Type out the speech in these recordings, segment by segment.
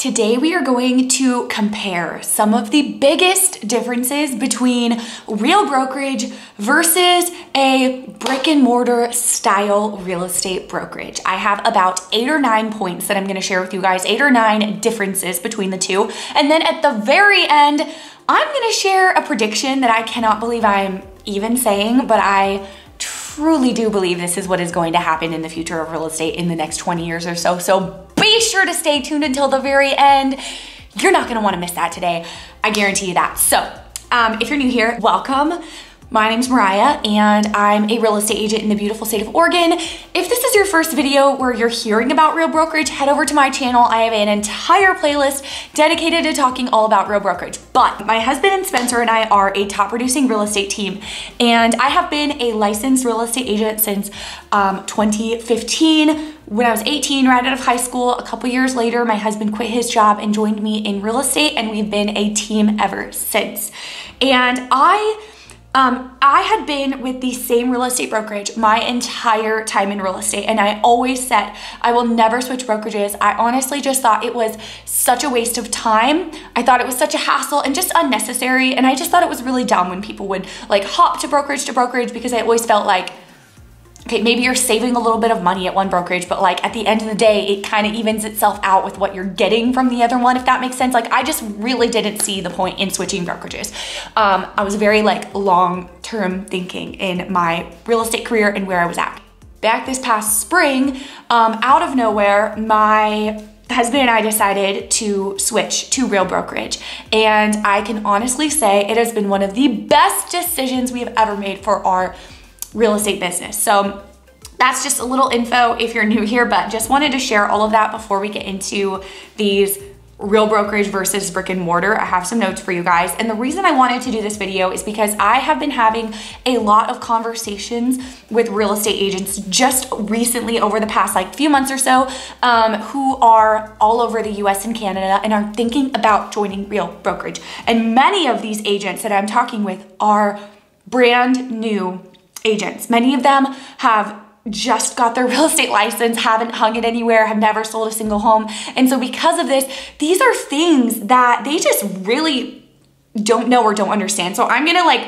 Today we are going to compare some of the biggest differences between real brokerage versus a brick and mortar style real estate brokerage. I have about 8 or 9 points that I'm gonna share with you guys, 8 or 9 differences between the two. And then at the very end, I'm gonna share a prediction that I cannot believe I'm even saying, but I truly do believe this is what is going to happen in the future of real estate in the next 20 years or so. So be sure to stay tuned until the very end. You're not gonna wanna miss that today. I guarantee you that. So if you're new here, welcome. My name's Mariah and I'm a real estate agent in the beautiful state of Oregon. If this is your first video where you're hearing about real brokerage, head over to my channel. I have an entire playlist dedicated to talking all about real brokerage. But my husband and Spencer and I are a top producing real estate team. And I have been a licensed real estate agent since 2015. When I was 18, right out of high school, a couple years later, my husband quit his job and joined me in real estate, and we've been a team ever since. And I had been with the same real estate brokerage my entire time in real estate, and I always said I will never switch brokerages. I honestly just thought it was such a waste of time. I thought it was such a hassle and just unnecessary, and I just thought it was really dumb when people would like hop to brokerage because I always felt like, okay, maybe you're saving a little bit of money at one brokerage, but like at the end of the day, it kind of evens itself out with what you're getting from the other one, if that makes sense. Like I just really didn't see the point in switching brokerages. I was very like long-term thinking in my real estate career and where I was at. Back this past spring, out of nowhere, my husband and I decided to switch to real brokerage. And I can honestly say it has been one of the best decisions we have ever made for our real estate business. So that's just a little info if you're new here, but just wanted to share all of that before we get into these real brokerage versus brick and mortar. I have some notes for you guys. And the reason I wanted to do this video is because I have been having a lot of conversations with real estate agents just recently over the past like few months or so, who are all over the US and Canada and are thinking about joining real brokerage. And many of these agents that I'm talking with are brand new agents. Many of them have just got their real estate license, haven't hung it anywhere, have never sold a single home. And so because of this, these are things that they just really don't know or don't understand. So I'm gonna like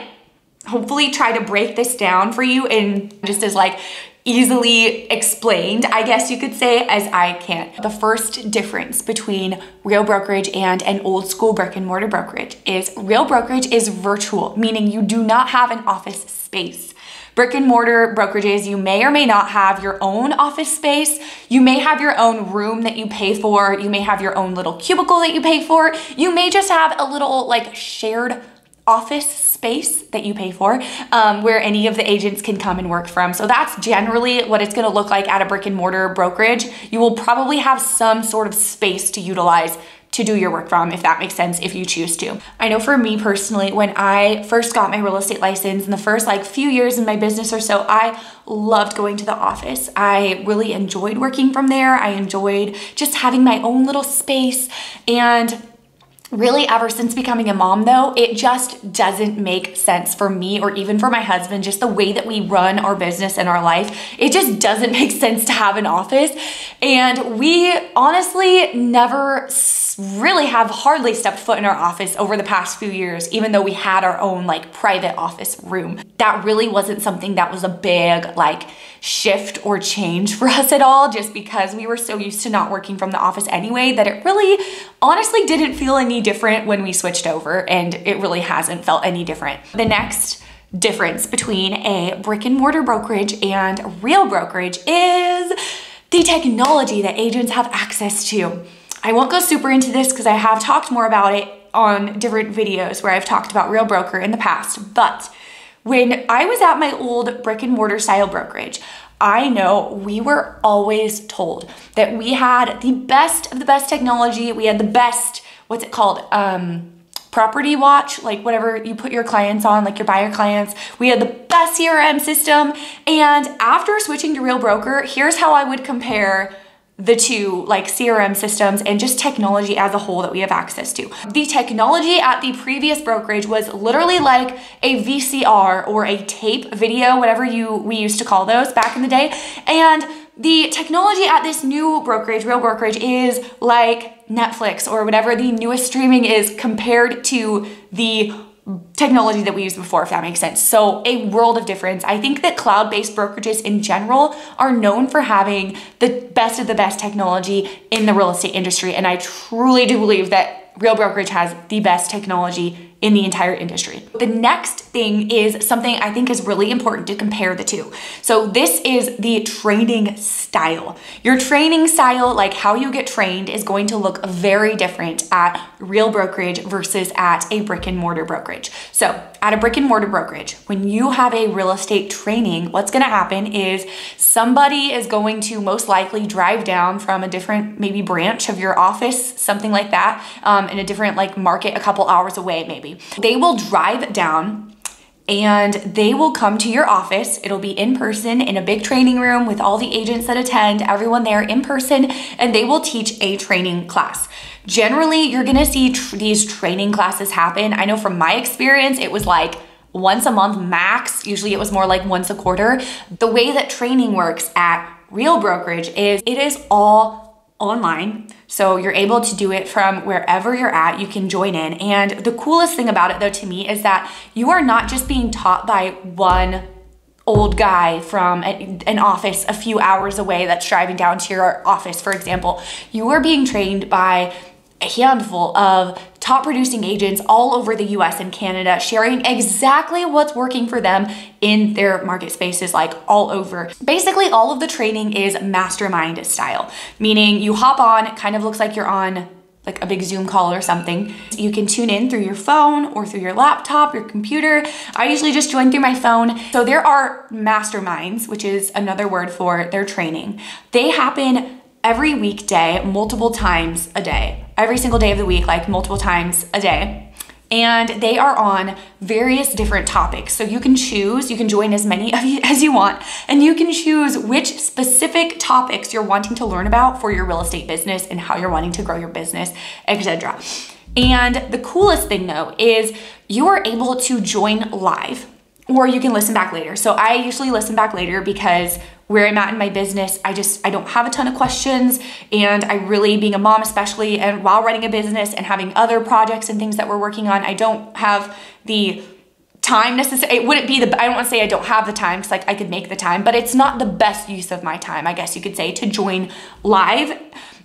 hopefully try to break this down for you and just as like easily explained, I guess you could say, as I can. The first difference between real brokerage and an old school brick and mortar brokerage is real brokerage is virtual, meaning you do not have an office space. Brick and mortar brokerages, you may or may not have your own office space. You may have your own room that you pay for. You may have your own little cubicle that you pay for. You may just have a little like shared office space that you pay for, where any of the agents can come and work from. So that's generally what it's gonna look like at a brick and mortar brokerage. You will probably have some sort of space to utilize to do your work from, if that makes sense, if you choose to. I know for me personally, when I first got my real estate license in the first like few years in my business or so, I loved going to the office. I really enjoyed working from there. I enjoyed just having my own little space. And really ever since becoming a mom though, it just doesn't make sense for me or even for my husband, just the way that we run our business and our life. It just doesn't make sense to have an office. And we honestly never really have hardly stepped foot in our office over the past few years, even though we had our own like private office room. That really wasn't something that was a big like shift or change for us at all, just because we were so used to not working from the office anyway, that it really honestly didn't feel any different when we switched over, and it really hasn't felt any different. The next difference between a brick and mortar brokerage and real brokerage is the technology that agents have access to. I won't go super into this because I have talked more about it on different videos where I've talked about real broker in the past, but when I was at my old brick and mortar style brokerage, I know we were always told that we had the best of the best technology, we had the best, what's it called, property watch, like whatever you put your clients on, like your buyer clients. We had the best CRM system. And after switching to real broker, here's how I would compare the two, like CRM systems and just technology as a whole that we have access to. The technology at the previous brokerage was literally like a VCR or a tape video, whatever we used to call those back in the day. And the technology at this new brokerage, Real Brokerage, is like Netflix or whatever the newest streaming is compared to the technology that we used before, if that makes sense. So a world of difference. I think that cloud-based brokerages in general are known for having the best of the best technology in the real estate industry. And I truly do believe that Real Brokerage has the best technology in the entire industry. The next thing is something I think is really important to compare the two. So this is the training style. Your training style, like how you get trained, is going to look very different at Real Brokerage versus at a brick and mortar brokerage. So at a brick and mortar brokerage, when you have a real estate training, what's gonna happen is somebody is going to most likely drive down from a different maybe branch of your office, something like that, in a different like market a couple hours away maybe. They will drive down and they will come to your office. It'll be in person in a big training room with all the agents that attend, everyone there in person, and they will teach a training class. Generally, you're gonna see these training classes happen. I know from my experience, it was like once a month max. Usually it was more like once a quarter. The way that training works at Real Brokerage is it is all online. So you're able to do it from wherever you're at, you can join in. And the coolest thing about it though to me is that you are not just being taught by one old guy from an office a few hours away that's driving down to your office, for example. You are being trained by a handful of top producing agents all over the US and Canada, sharing exactly what's working for them in their market spaces, like all over. Basically, all of the training is mastermind style, meaning you hop on, it kind of looks like you're on like a big Zoom call or something. You can tune in through your phone or through your laptop, your computer. I usually just join through my phone. So there are masterminds, which is another word for their training. They happen every weekday, multiple times a day. Every single day of the week, like multiple times a day. And they are on various different topics. So you can choose, you can join as many of you as you want, and you can choose which specific topics you're wanting to learn about for your real estate business and how you're wanting to grow your business, etc. And the coolest thing though is you are able to join live, or you can listen back later. So I usually listen back later because where I'm at in my business, I don't have a ton of questions, and I really, being a mom especially, and while running a business and having other projects and things that we're working on, I don't have the time necessarily. It wouldn't be the, I don't want to say I don't have the time, because like I could make the time, but it's not the best use of my time, I guess you could say, to join live.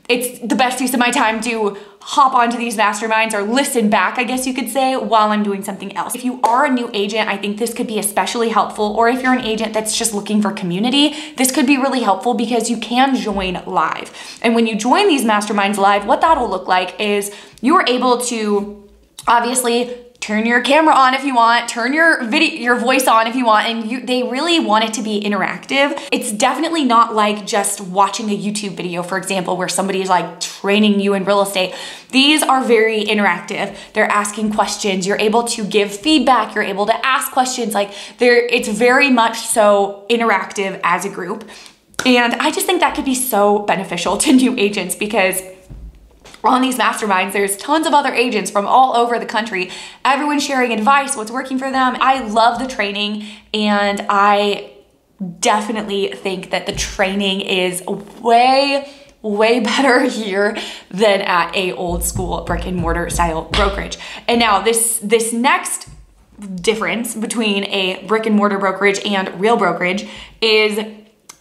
It's the best use of my time to hop onto these masterminds or listen back, I guess you could say, while I'm doing something else. If you are a new agent, I think this could be especially helpful, or if you're an agent that's just looking for community, this could be really helpful because you can join live. And when you join these masterminds live, what that'll look like is you are able to obviously turn your camera on if you want, turn your voice on if you want, and they really want it to be interactive. It's definitely not like just watching a YouTube video, for example, where somebody is like training you in real estate. These are very interactive. They're asking questions. You're able to give feedback. You're able to ask questions. Like it's very much so interactive as a group. And I just think that could be so beneficial to new agents because on these masterminds, there's tons of other agents from all over the country, everyone sharing advice, what's working for them. I love the training, and I definitely think that the training is way better here than at a old school brick and mortar style brokerage. And now this next difference between a brick and mortar brokerage and Real Brokerage is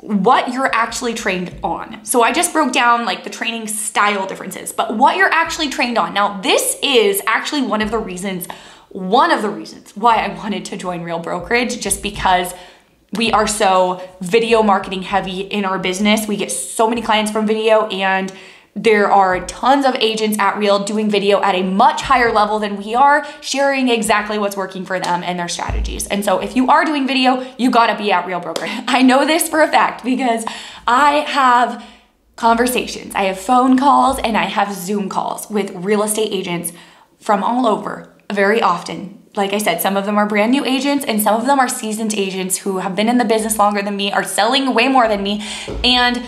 what you're actually trained on. So I just broke down like the training style differences, but what you're actually trained on. Now, this is actually one of the reasons why I wanted to join Real Brokerage, just because we are so video marketing heavy in our business. We get so many clients from video, and there are tons of agents at Real doing video at a much higher level than we are, sharing exactly what's working for them and their strategies. And so if you are doing video, you gotta be at Real Brokerage. I know this for a fact because I have conversations, I have phone calls, and I have Zoom calls with real estate agents from all over very often. Like I said, some of them are brand new agents and some of them are seasoned agents who have been in the business longer than me, are selling way more than me. And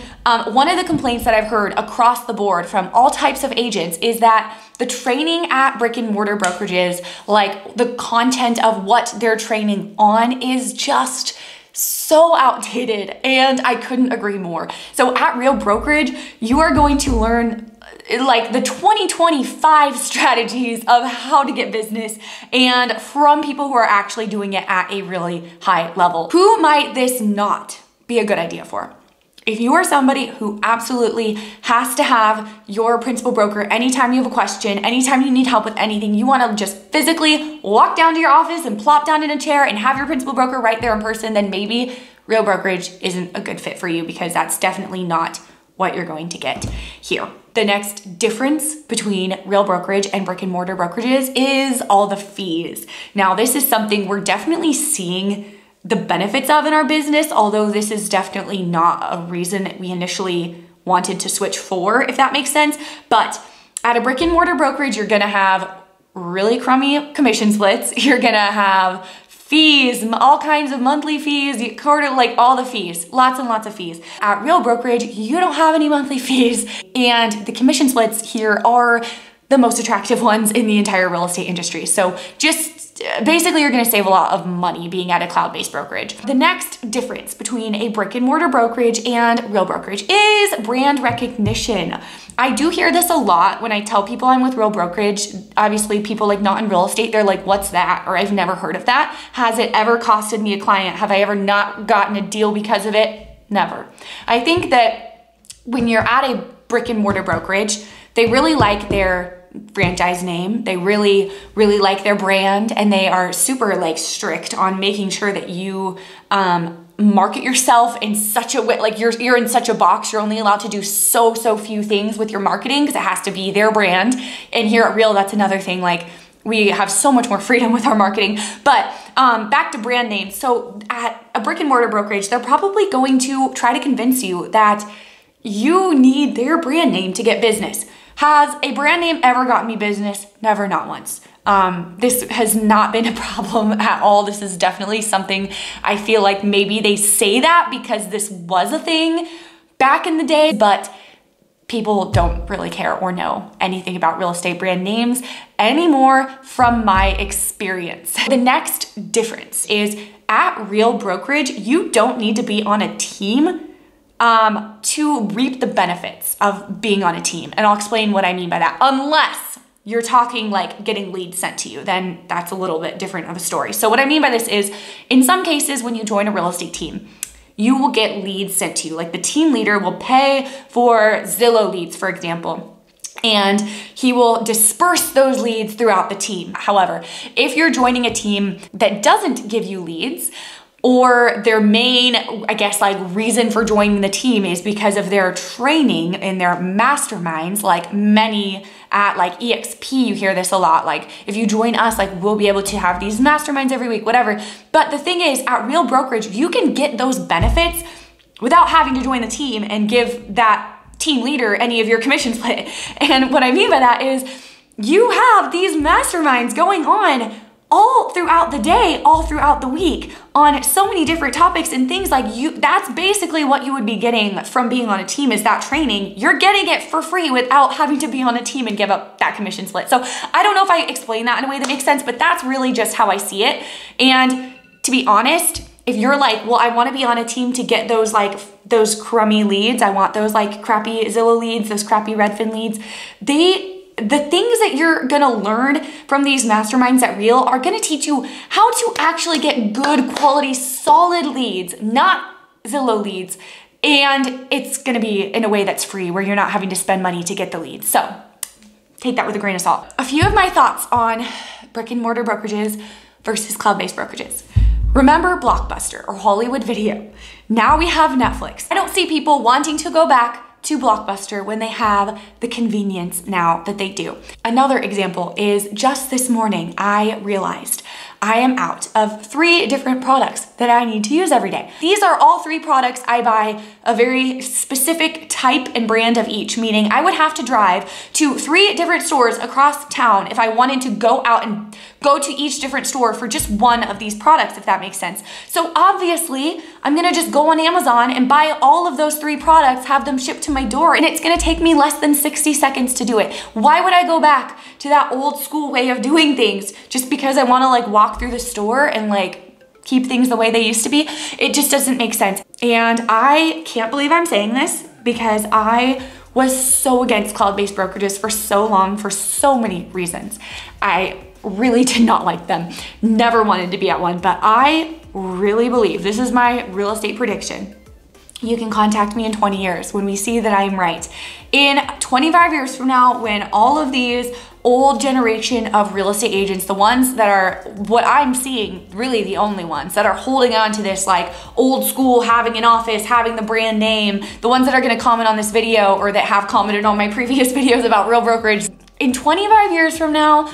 one of the complaints that I've heard across the board from all types of agents is that the training at brick and mortar brokerages, like the content of what they're training on, is just so outdated, and I couldn't agree more. So at Real Brokerage, you are going to learn like the 2025 strategies of how to get business and from people who are actually doing it at a really high level. Who might this not be a good idea for? If you are somebody who absolutely has to have your principal broker anytime you have a question, anytime you need help with anything, you want to just physically walk down to your office and plop down in a chair and have your principal broker right there in person, then maybe Real Brokerage isn't a good fit for you, because that's definitely not what you're going to get here. The next difference between Real Brokerage and brick and mortar brokerages is all the fees. Now, this is something we're definitely seeing the benefits of in our business, although this is definitely not a reason that we initially wanted to switch for, if that makes sense. But at a brick and mortar brokerage, you're gonna have really crummy commission splits. You're gonna have fees, all kinds of monthly fees, quarter, like all the fees, lots and lots of fees. At Real Brokerage, you don't have any monthly fees, and the commission splits here are the most attractive ones in the entire real estate industry. So just basically, you're gonna save a lot of money being at a cloud-based brokerage. The next difference between a brick and mortar brokerage and Real Brokerage is brand recognition. I do hear this a lot when I tell people I'm with Real Brokerage. Obviously, people like not in real estate, they're like, what's that? Or I've never heard of that. Has it ever costed me a client? Have I ever not gotten a deal because of it? Never. I think that when you're at a brick and mortar brokerage, they really like their franchise name. They really like their brand, and they are super like strict on making sure that you market yourself in such a way, like you're in such a box. You're only allowed to do so few things with your marketing because it has to be their brand. And here at Real, that's another thing, like we have so much more freedom with our marketing. But back to brand names. So at a brick and mortar brokerage, they're probably going to try to convince you that you need their brand name to get business. Has a brand name ever gotten me business? Never, not once. This has not been a problem at all. This is definitely something I feel like maybe they say that because this was a thing back in the day, but people don't really care or know anything about real estate brand names anymore from my experience. The next difference is at Real Brokerage, you don't need to be on a team to reap the benefits of being on a team. And I'll explain what I mean by that. Unless you're talking like getting leads sent to you, then that's a little bit different of a story. So what I mean by this is, in some cases, when you join a real estate team, you will get leads sent to you. Like the team leader will pay for Zillow leads, for example, and he will disperse those leads throughout the team. However, if you're joining a team that doesn't give you leads, or their main, I guess, like reason for joining the team is because of their training in their masterminds, like many at like EXP, you hear this a lot. Like, if you join us, like we'll be able to have these masterminds every week, whatever. But the thing is, at Real Brokerage, you can get those benefits without having to join the team and give that team leader any of your commission split. And what I mean by that is, you have these masterminds going on all throughout the day, all throughout the week, on so many different topics and things. Like you, that's basically what you would be getting from being on a team, is that training. You're getting it for free without having to be on a team and give up that commission split. So I don't know if I explained that in a way that makes sense, but that's really just how I see it. And to be honest, if you're like, well, I want to be on a team to get those like those crummy leads, I want those like crappy Zillow leads, those crappy Redfin leads, the things that you're gonna learn from these masterminds at Real are gonna teach you how to actually get good quality, solid leads, not Zillow leads. And it's gonna be in a way that's free, where you're not having to spend money to get the leads. So take that with a grain of salt. A few of my thoughts on brick and mortar brokerages versus cloud-based brokerages. Remember Blockbuster or Hollywood Video? Now we have Netflix. I don't see people wanting to go back to Blockbuster when they have the convenience now that they do. Another example is, just this morning, I realized I am out of 3 different products that I need to use every day. These are all 3 products I buy a very specific type and brand of each, meaning I would have to drive to 3 different stores across town if I wanted to go out and go to each different store for just one of these products, if that makes sense. So obviously, I'm gonna just go on Amazon and buy all of those 3 products, have them shipped to my door, and it's gonna take me less than 60 seconds to do it. Why would I go back to that old school way of doing things just because I wanna like walk through the store and like keep things the way they used to be. It just doesn't make sense. And I can't believe I'm saying this because I was so against cloud-based brokerages for so long for so many reasons. I really did not like them, never wanted to be at one, but I really believe, this is my real estate prediction, you can contact me in 20 years when we see that I'm right. In 25 years from now, when all of these old generation of real estate agents, the ones that are, what I'm seeing, really the only ones that are holding on to this like old school, having an office, having the brand name, the ones that are gonna comment on this video or that have commented on my previous videos about Real Brokerage. In 25 years from now,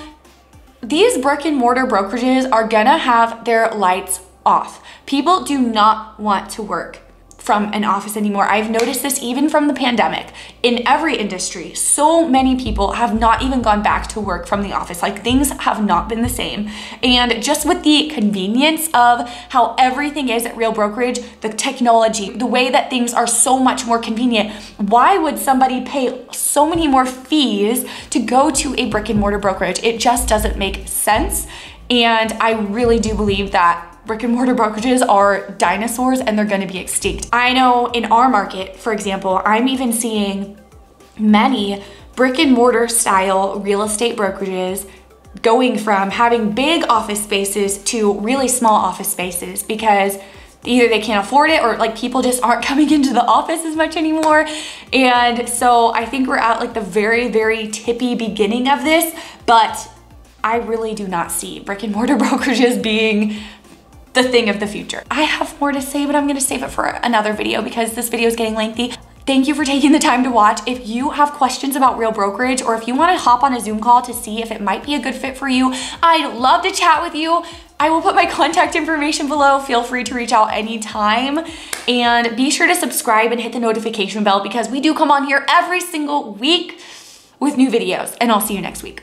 these brick and mortar brokerages are gonna have their lights off. People do not want to work from an office anymore. I've noticed this even from the pandemic. In every industry, so many people have not even gone back to work from the office. Like, things have not been the same. And just with the convenience of how everything is at Real Brokerage, the technology, the way that things are so much more convenient, why would somebody pay so many more fees to go to a brick and mortar brokerage? It just doesn't make sense. And I really do believe that brick and mortar brokerages are dinosaurs and they're gonna be extinct. I know in our market, for example, I'm even seeing many brick and mortar style real estate brokerages going from having big office spaces to really small office spaces because either they can't afford it or like people just aren't coming into the office as much anymore. And so I think we're at like the very, very tippy beginning of this, but I really do not see brick and mortar brokerages being the thing of the future. I have more to say, but I'm gonna save it for another video because this video is getting lengthy. Thank you for taking the time to watch. If you have questions about Real Brokerage or if you wanna hop on a Zoom call to see if it might be a good fit for you, I'd love to chat with you. I will put my contact information below. Feel free to reach out anytime. And be sure to subscribe and hit the notification bell because we do come on here every single week with new videos, and I'll see you next week.